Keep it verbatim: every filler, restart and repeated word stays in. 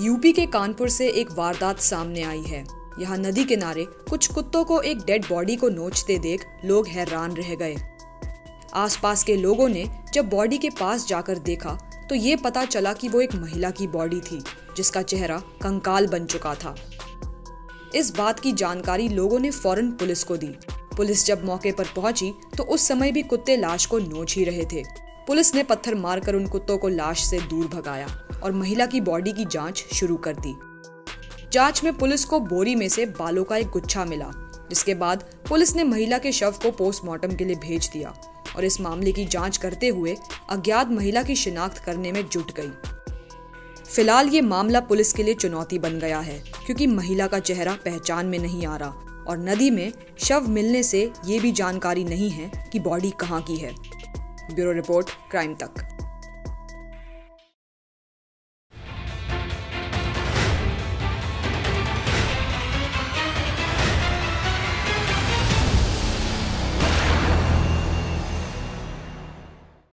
UP के कानपुर से एक वारदात सामने आई है। यहाँ नदी किनारे कुछ कुत्तों को एक डेड बॉडी को नोचते देख लोग हैरान रह गए। आसपास के लोगों ने जब बॉडी के पास जाकर देखा तो ये पता चला कि वो एक महिला की बॉडी थी जिसका चेहरा कंकाल बन चुका था। इस बात की जानकारी लोगों ने फौरन पुलिस को दी। पुलिस जब मौके पर पहुंची तो उस समय भी कुत्ते लाश को नोच ही रहे थे। पुलिस ने पत्थर मारकर उन कुत्तों को लाश से दूर भगाया और महिला की बॉडी की जांच शुरू कर दी। जांच में पुलिस को बोरी में से बालों का एक गुच्छा मिला, जिसके बाद पुलिस ने महिला के शव को पोस्टमार्टम के लिए भेज दिया और इस मामले की जांच करते हुए अज्ञात महिला की शिनाख्त करने में जुट गई। फिलहाल ये मामला पुलिस के लिए चुनौती बन गया है, क्योंकि महिला का चेहरा पहचान में नहीं आ रहा और नदी में शव मिलने से ये भी जानकारी नहीं है कि बॉडी कहाँ की है। ब्यूरो रिपोर्ट, क्राइम तक।